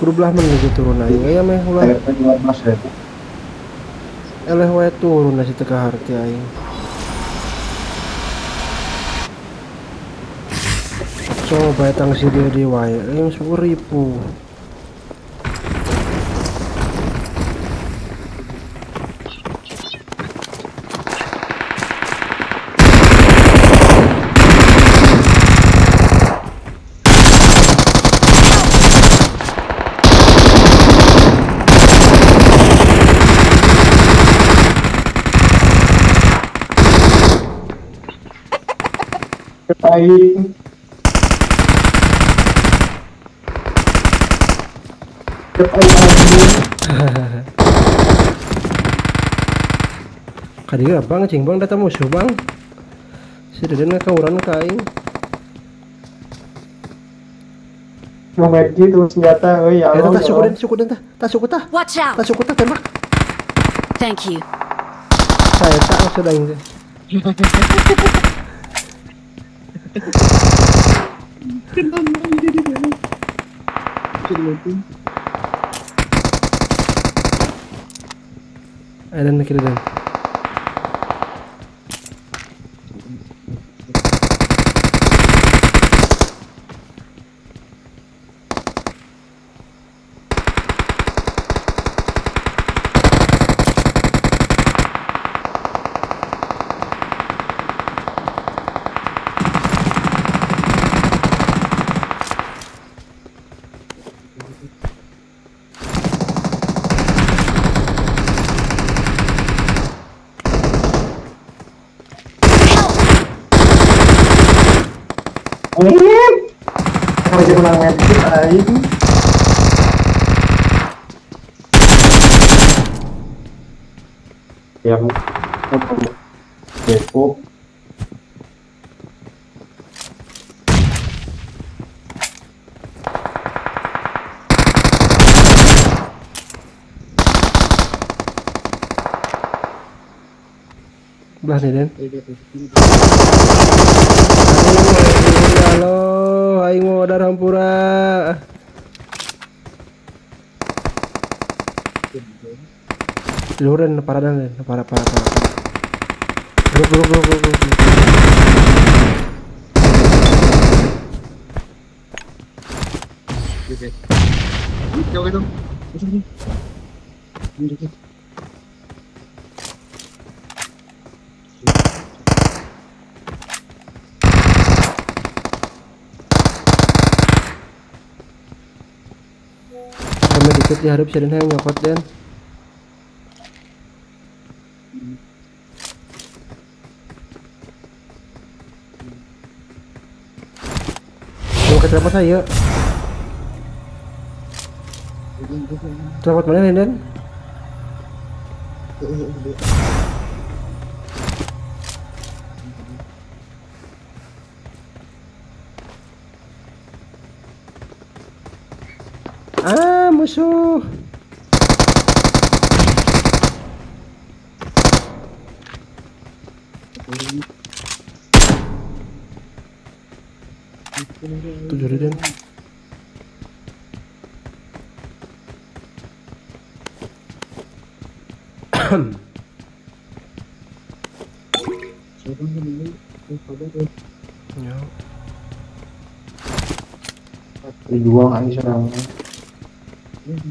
Kurublah menuju turun aja ya meh ulah. Eleh wae turun dari teka harti aing. Coba tang si dia wae aing 10.000. Aing kadiga bang cing bang datang musuh bang si dedena kauran ka aing memegi terus senjata euy ya Allah tak suku tah watch out tak suku tah tembak thank you saya tak sudah ini Kira-kira yang depok belah nih Den halo aing mau ada hampura luren paradan para go dikit diharap sering yang nyokot Den terlambat saya terlambat mana nih Den? Ah musuh itu jadi Den dijuang aja serang Den ini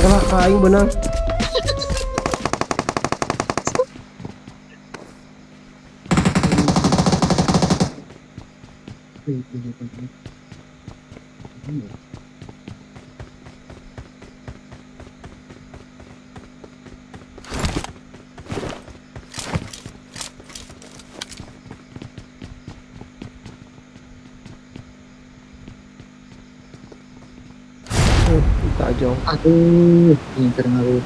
kena kain benang tak jauh aduh yang terlalu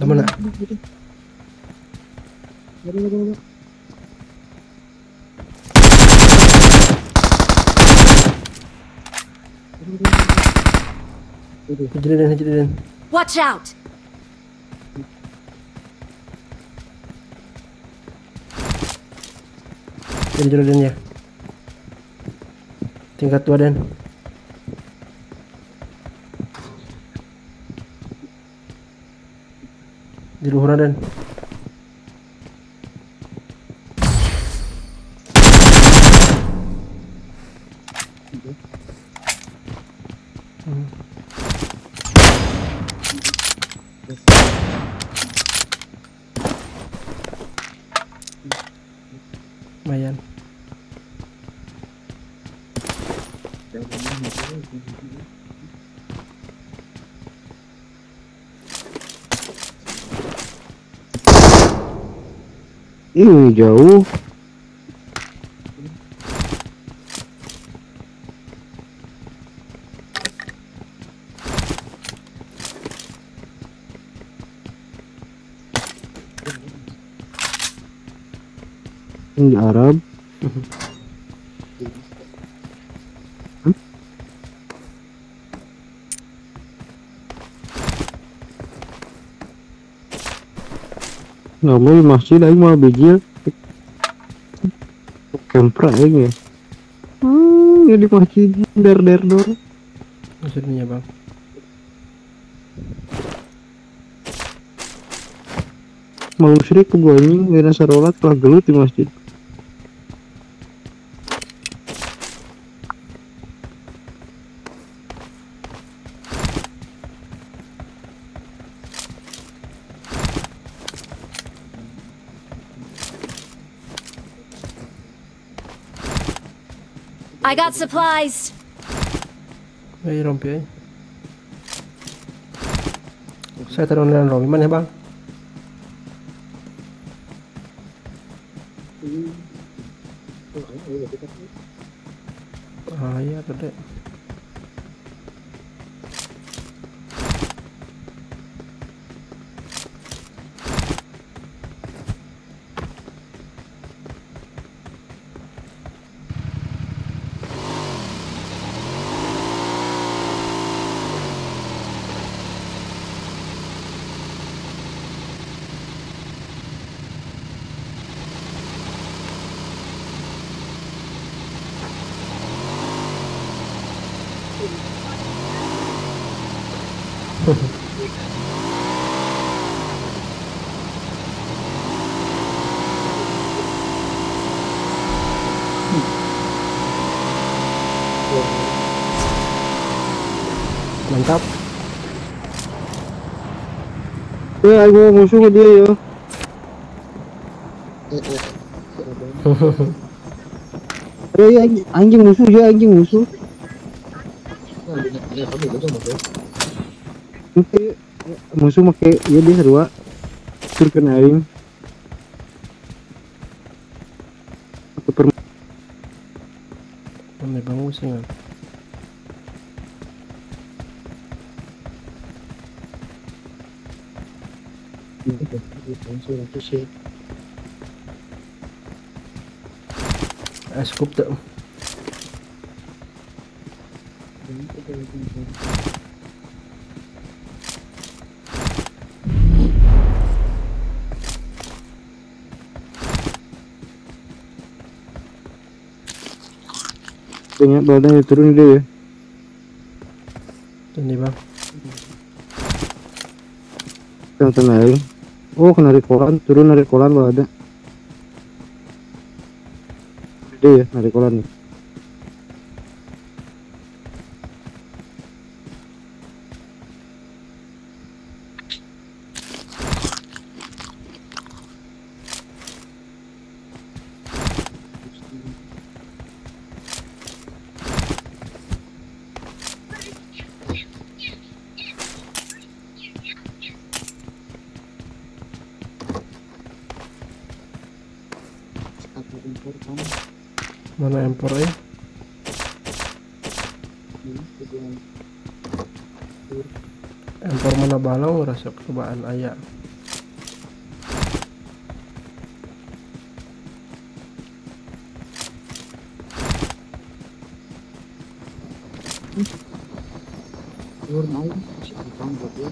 Temen nak? Hajar dia. Watch out. Hajar dia ya. Tingkat 2 dan. Di luhur dan. Lumayan. Ini jauh. Ini Arab. Namanya masih lagi mau biji kemprak ya. Jadi masih der maksudnya bang. Mau syirik gua ini wira sarolat telah gelut di masjid. I got supplies. Hey, rompi. Saya taruh dalam rompi mana bang? Ah ya, gede. Mantap. Ya, gua musuhnya dia ya. Anjing musuh ya, anjing musuh. Oke, musuh pakai ya dia dua. Turken aing. Aku perlu. Mana bang musuhnya? Cukup tak? Tengok badannya turun dia ya. Ini bang. Tonton lagi. Oh, narik kolan, turun narik kolan loh ada. Gede ya, narik kolan nih. Mana empor ya? Empor mana balau rasa cobaan ayah. Turun aja, siapkan buat dia.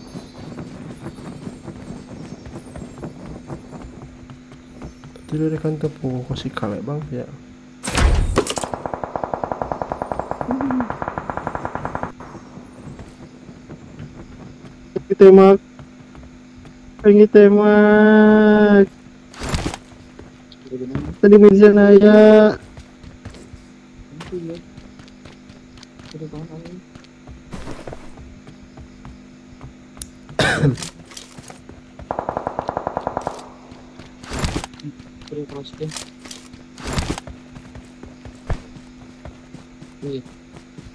Tidur di kantor pengungsi kalek bang ya. Tembak, pengen tembak. Tadi meja naya.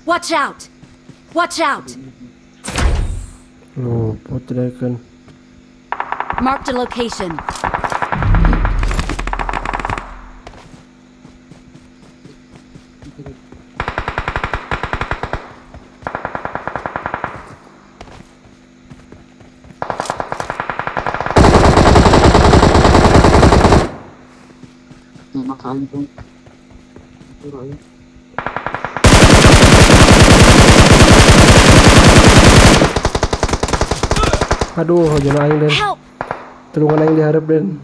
Watch out! Watch out! Oh, what did I can? Marked a location. Aduh, jangan aing den. Tulungan aing diharap den.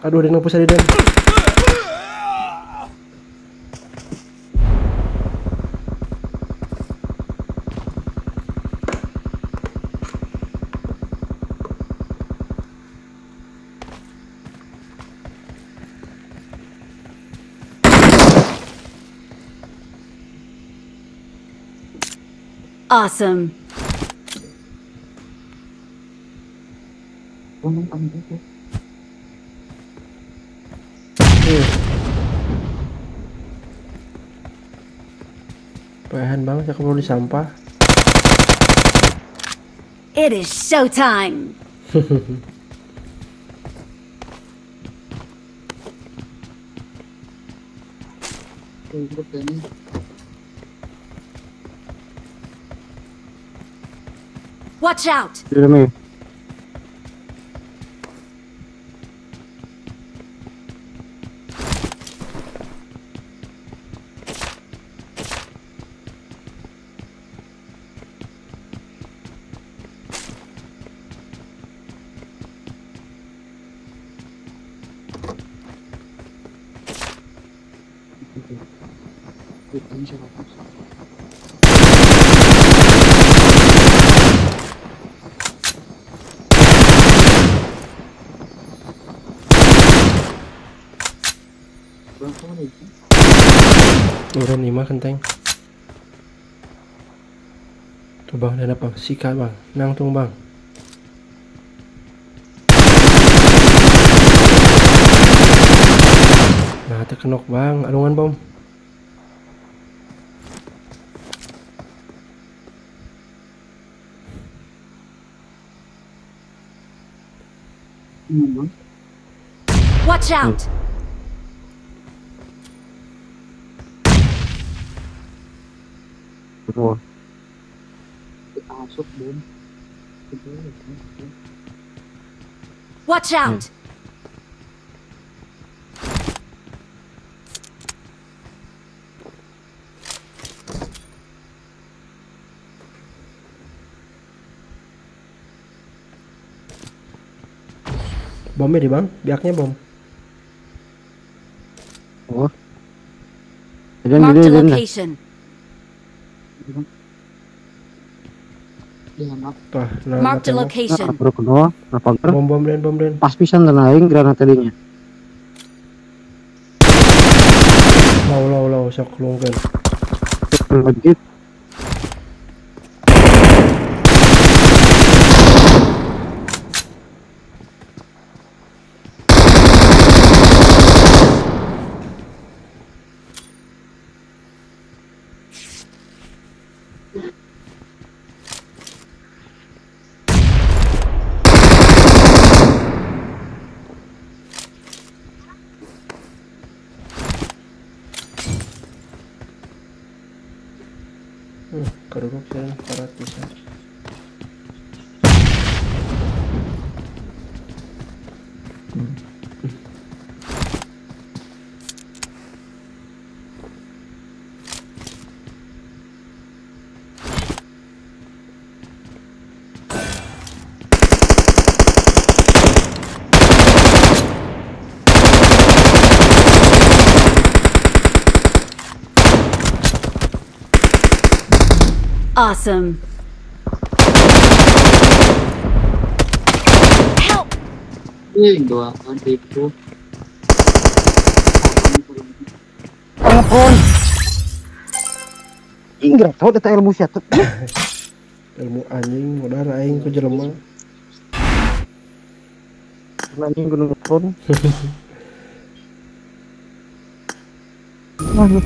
Aduh, den ngepus aja den. Awesome. Bahan banget aku perlu di sampah. It is showtime. Watch out! Hear me. Turun 5 kenteng. Tuh bang, ada apa? Sikat bang, nangtung bang. Nah, terkenok bang, alungan bom. Watch out. Wah. Masuk bom. Watch out. Bomnya di bang, biaknya bom. Oh. Jangan. Mark the location. Bom pas pisan aing granat tadinya. Law sok lungkeun. Lanjut. Kerupuk jalan 400-an. Awesome. Help. Inggris, tahu data ilmu siapa? Ilmu anjing, udah aing ku jelema. Anjing gunung pun. Wah,